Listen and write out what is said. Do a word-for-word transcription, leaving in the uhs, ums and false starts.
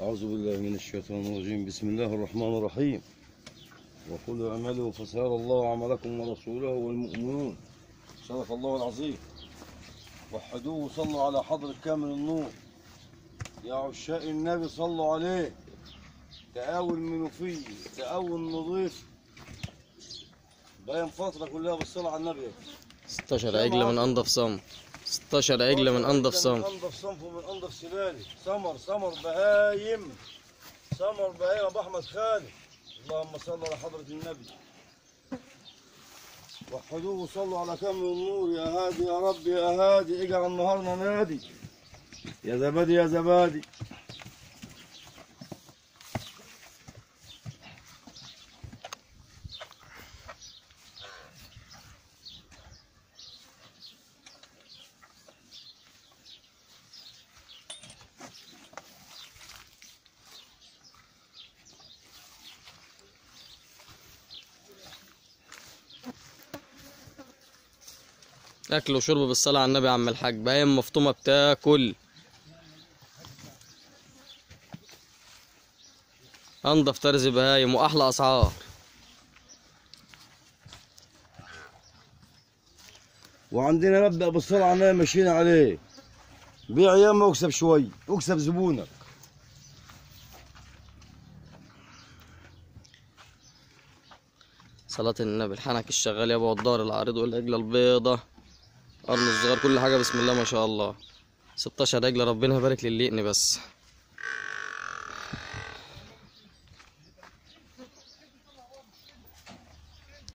أعوذ بالله من الشيطان الرجيم. بسم الله الرحمن الرحيم. وقل اعملوا فسيرى الله عملكم ورسوله والمؤمنون. صدق الله العظيم. وحدوه صلوا على حضرة كامل النور يا عشاق النبي، صلوا عليه. تقاول منوفي، تقاول نظيف، باين فترة كلها بالصلاة على النبي. ستاشر عجلة من أنضف صنف، ستاشر عجلة من أنضف صنف، من أنضف صنف ومن أنضف سلالي. سمر سمر بهايم، سمر بهايم أبو أحمد خالد. اللهم صل على حضرة النبي. وحدوه وصلوا على كامل النور. يا هادي يا ربي يا هادي، اجعل نهارنا نادي يا زبادي يا زبادي. أكل وشرب بالصلاة على النبي يا عم الحاج. بهايم مفطومة بتاكل، أنضف طرز بهايم وأحلى أسعار. وعندنا مبدأ بالصلاة على النبي ماشيين عليه: بيع ياما واكسب شوية، واكسب زبونك. صلاة النبي، الحنك الشغال يابا، والدار العريض، والعجلة البيضة، قرن الصغار، كل حاجة بسم الله ما شاء الله. ستاشر عجلة، ربنا يبارك للي يقني بس.